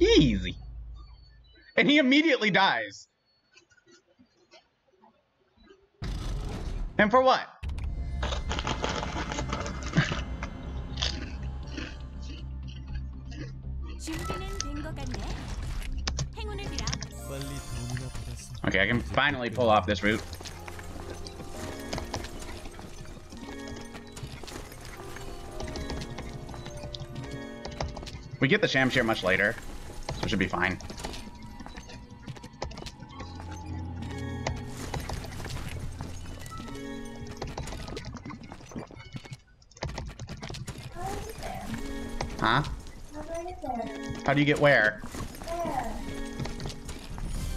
Easy. And he immediately dies. And for what? Okay, I can finally pull off this route. We get the Shamshir much later, so it should be fine. Huh? How do you get where?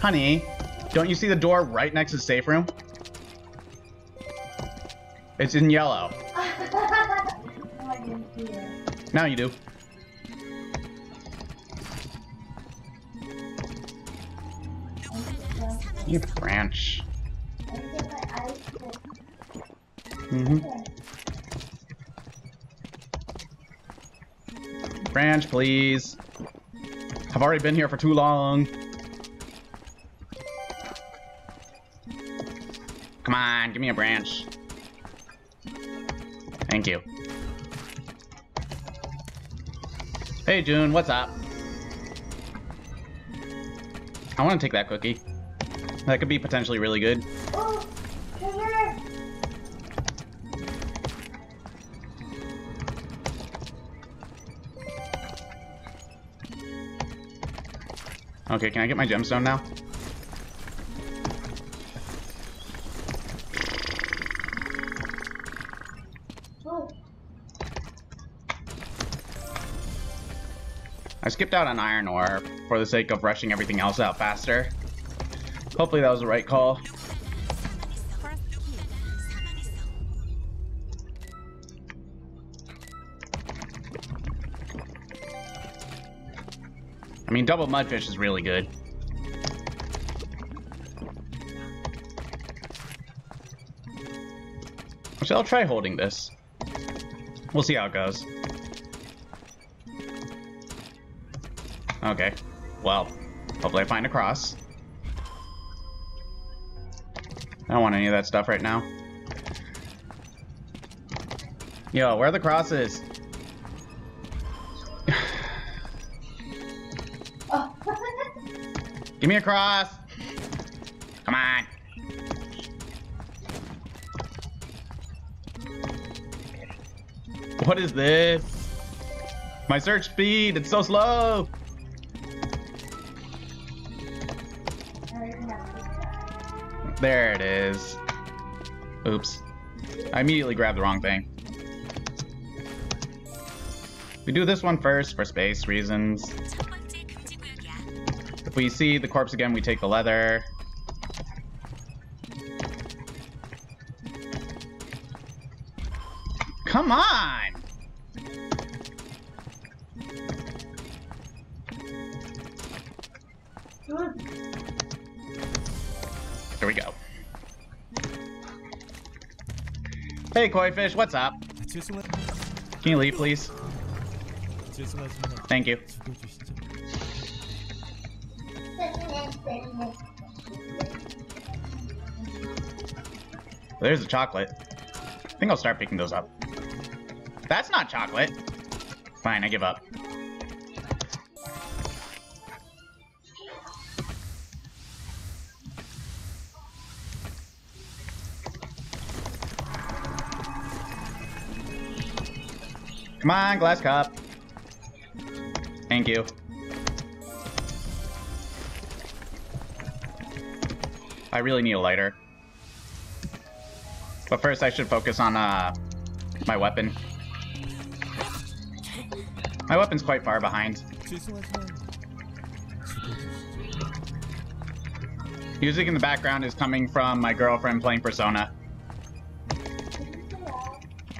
Honey, don't you see the door right next to the safe room? It's in yellow. Now you do. You branch. Branch, please. I've already been here for too long. Come on, give me a branch. Thank you. Hey, June, what's up? I want to take that cookie. That could be potentially really good. Oh, come here. Okay, can I get my gemstone now? Oh. I skipped out on iron ore for the sake of rushing everything else out faster. Hopefully that was the right call. I mean, double mudfish is really good. So I'll try holding this. We'll see how it goes. Okay. Well, hopefully I find a cross. I don't want any of that stuff right now. Yo, where are the crosses? Oh. Give me a cross! Come on! What is this? My search speed, it's so slow! There it is. Oops. I immediately grabbed the wrong thing. We do this one first for space reasons. If we see the corpse again, we take the leather. Come on! Here we go. Hey, koi fish, what's up? Can you leave, please? Thank you. There's the chocolate. I think I'll start picking those up. That's not chocolate. Fine, I give up. Come on, glass cup. Thank you. I really need a lighter. But first I should focus on my weapon. My weapon's quite far behind. Music in the background is coming from my girlfriend playing Persona.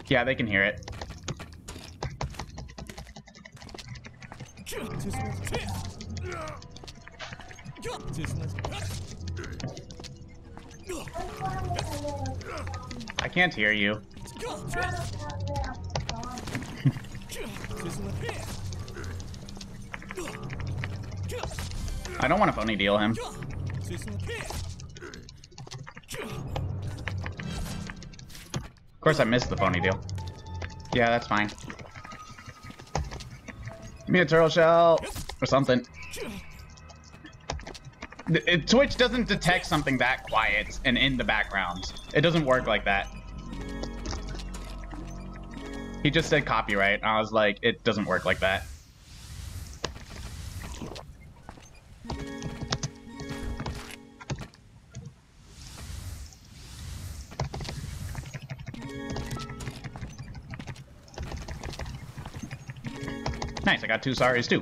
Yeah, they can hear it. I can't hear you. I don't want to pony deal him. Of course I missed the pony deal. Yeah, that's fine. Give me a turtle shell or something. Twitch doesn't detect something that quiet and in the background. It doesn't work like that. He just said copyright, and I was like, it doesn't work like that. Nice, I got two sorries too.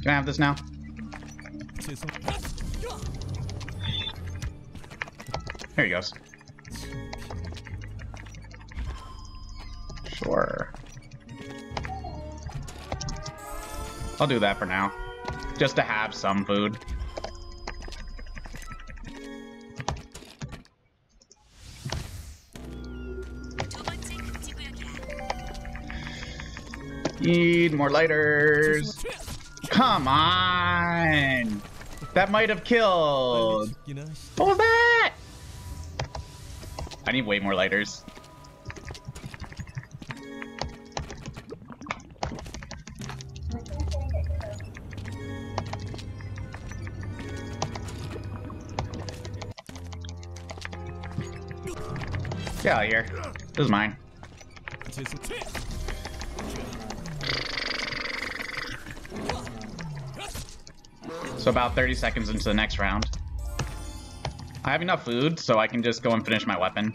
Can I have this now? Here he goes. Sure. I'll do that for now. Just to have some food. Need more lighters. Come on! That might have killed! What was that? I need way more lighters. Get out of here. This is mine. So about 30 seconds into the next round. I have enough food, so I can just go and finish my weapon.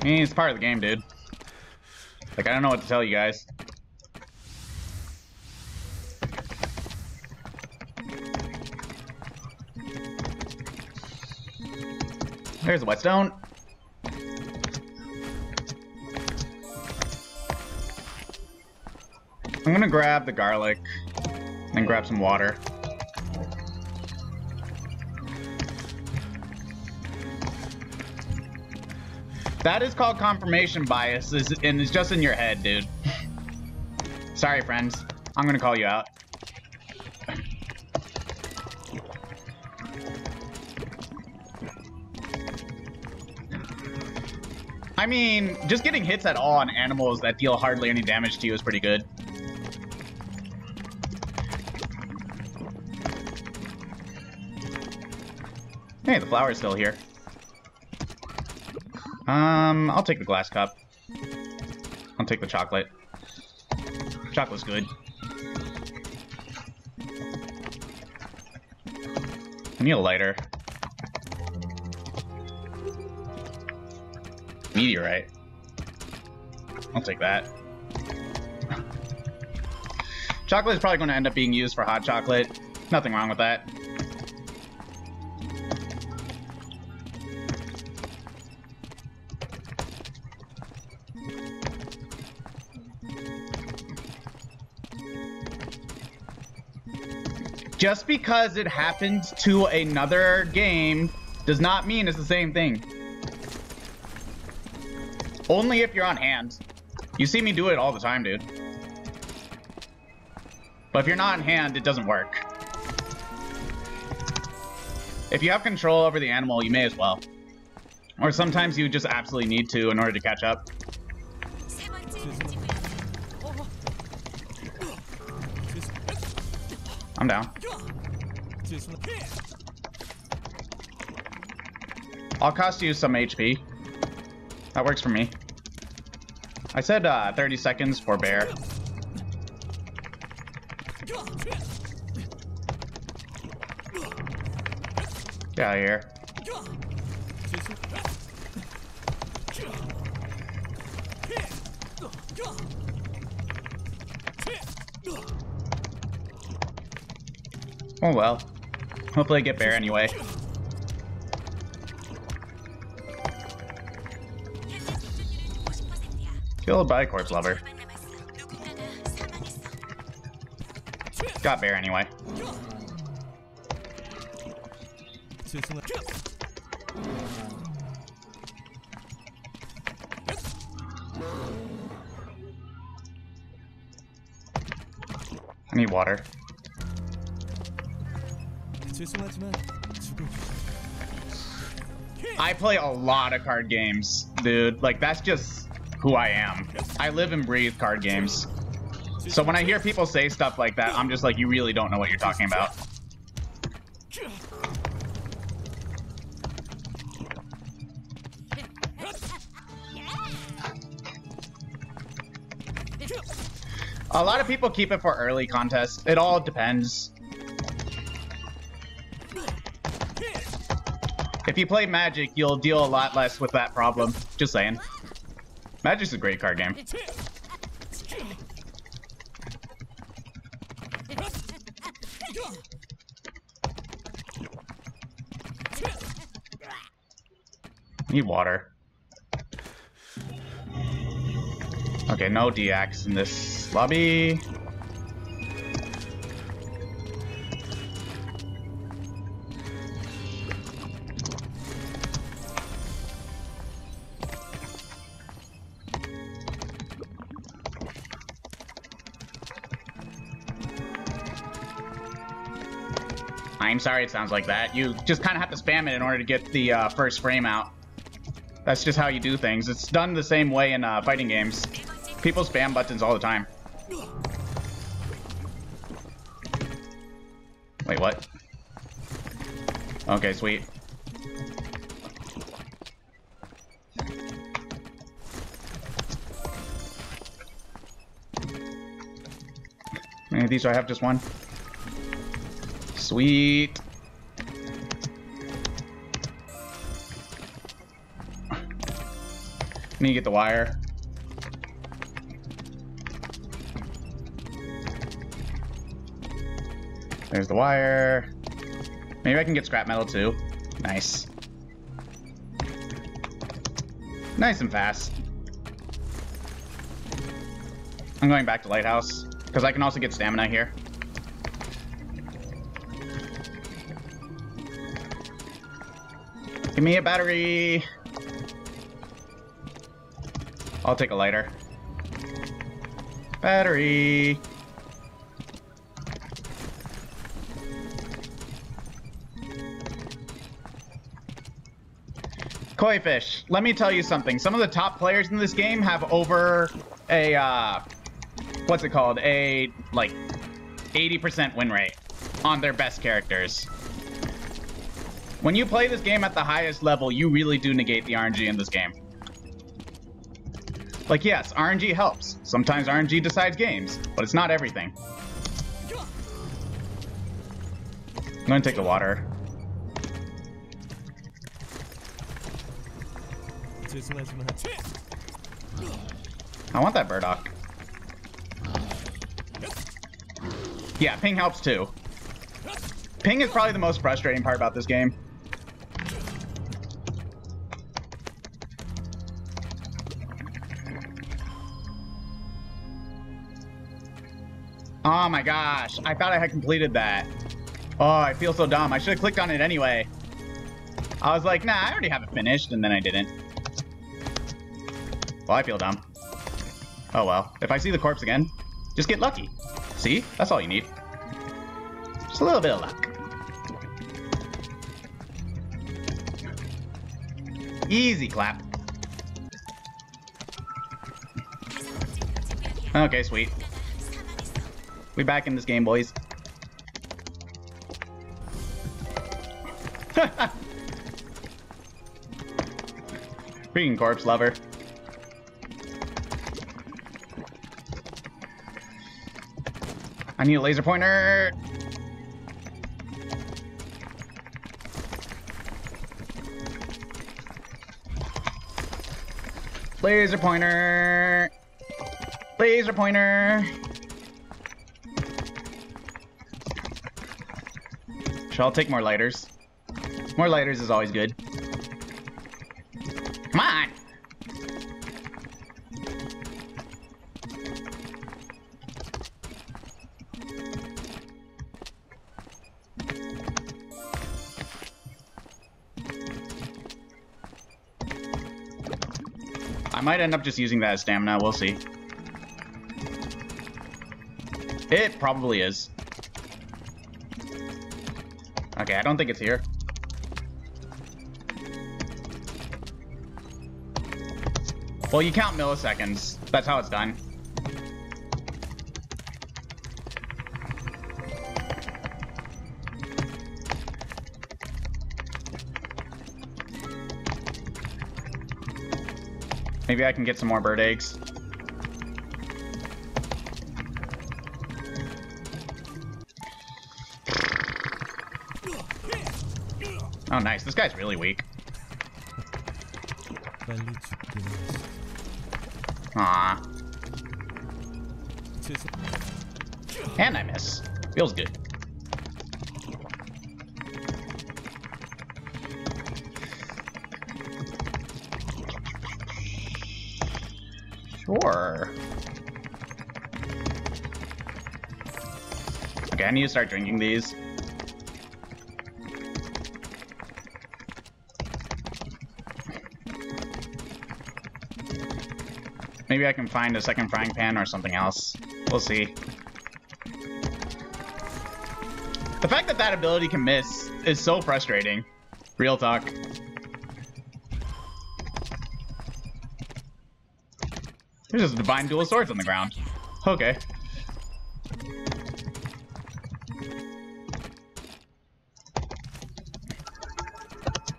I mean, it's part of the game, dude. Like, I don't know what to tell you guys. There's a whetstone. I'm gonna grab the garlic and grab some water. That is called confirmation bias, and it's just in your head, dude. Sorry, friends. I'm gonna call you out. I mean, just getting hits at all on animals that deal hardly any damage to you is pretty good. Hey, the flower's still here. I'll take the glass cup. I'll take the chocolate. Chocolate's good. I need a lighter. Meteorite. I'll take that. Chocolate is probably going to end up being used for hot chocolate. Nothing wrong with that. Just because it happens to another game does not mean it's the same thing. Only if you're on hand. You see me do it all the time, dude. But if you're not on hand, it doesn't work. If you have control over the animal, you may as well. Or sometimes you just absolutely need to in order to catch up. I'm down. I'll cost you some HP. That works for me. I said 30 seconds for bear. Get out of here. Oh well. Hopefully I get bear anyway. Kill a Bicorp lover. Got bear anyway. I need water. I play a lot of card games, dude. Like, that's just who I am. I live and breathe card games. So when I hear people say stuff like that, I'm just like, you really don't know what you're talking about. A lot of people keep it for early contests. It all depends. If you play Magic, you'll deal a lot less with that problem. Just saying. Magic's a great card game. Need water. Okay, no DX in this lobby. I'm sorry it sounds like that. You just kind of have to spam it in order to get the first frame out. That's just how you do things. It's done the same way in fighting games. People spam buttons all the time. Wait, what? Okay, sweet. How many of these do I have? Just one? Sweet. Need to get the wire. There's the wire. Maybe I can get scrap metal too. Nice. Nice and fast. I'm going back to Lighthouse because I can also get stamina here. Give me a battery. I'll take a lighter. Battery. Koi fish. Let me tell you something. Some of the top players in this game have over a, what's it called? A, like, 80% win rate on their best characters. When you play this game at the highest level, you really do negate the RNG in this game. Like, yes, RNG helps. Sometimes RNG decides games, but it's not everything. I'm gonna take the water. I want that burdock. Yeah, ping helps too. Ping is probably the most frustrating part about this game. Oh my gosh, I thought I had completed that. Oh, I feel so dumb. I should have clicked on it anyway. I was like, nah, I already have it finished, and then I didn't. Well, I feel dumb. Oh well, if I see the corpse again, just get lucky. See, that's all you need. Just a little bit of luck. Easy clap. Okay, sweet. We back in this game, boys. Freaking corpse lover. I need a laser pointer. Laser pointer. Laser pointer. I'll take more lighters. More lighters is always good. Come on! I might end up just using that as stamina. We'll see. It probably is. Okay, I don't think it's here. Well, you count milliseconds. That's how it's done. Maybe I can get some more bird eggs. Oh, nice. This guy's really weak. Aw. And I miss. Feels good. Sure. Okay, I need to start drinking these. Maybe I can find a second frying pan or something else. We'll see. The fact that that ability can miss is so frustrating. Real talk. There's just a divine duel of swords on the ground. Okay.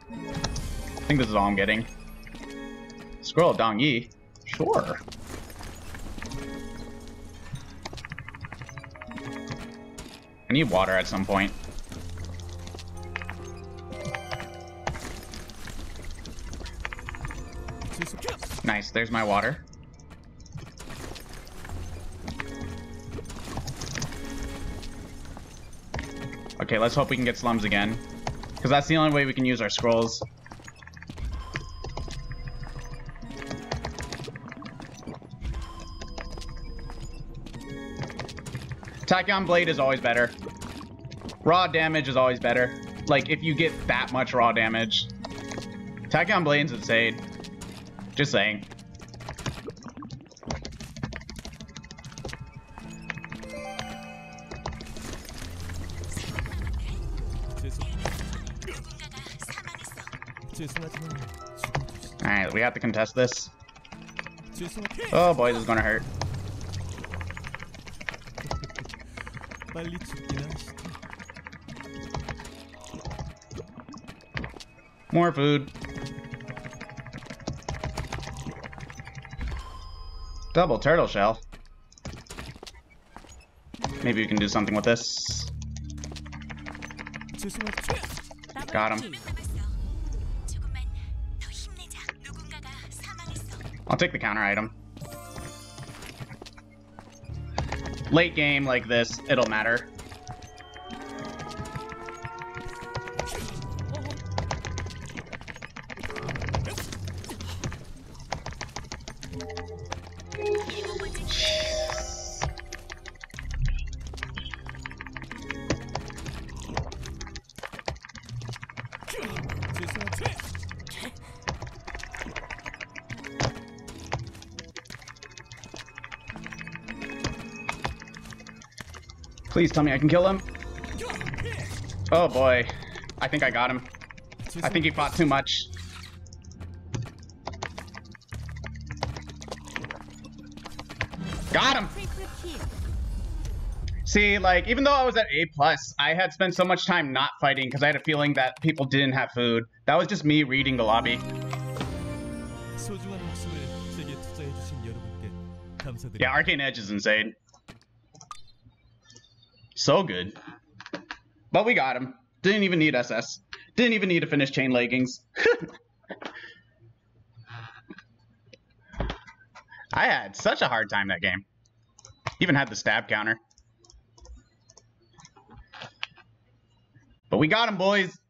I think this is all I'm getting. Scroll of Dong Yi. Sure. I need water at some point. Nice, there's my water. Okay, let's hope we can get slums again, because that's the only way we can use our scrolls. Tachyon Blade is always better. Raw damage is always better. Like, if you get that much raw damage. Tachyon Blade's insane. Just saying. Alright, we have to contest this. Oh boy, this is gonna hurt. More food. Double turtle shell. Maybe we can do something with this. Got him. I'll take the counter item. Late game like this, it'll matter. Please tell me I can kill him. Oh boy. I think I got him. I think he fought too much. Got him! See, like, even though I was at A+, I had spent so much time not fighting because I had a feeling that people didn't have food. That was just me reading the lobby. Yeah, Arcane Edge is insane. So good. But we got him. Didn't even need SS. Didn't even need to finish chain leggings. I had such a hard time that game. Even had the stab counter. But we got him, boys.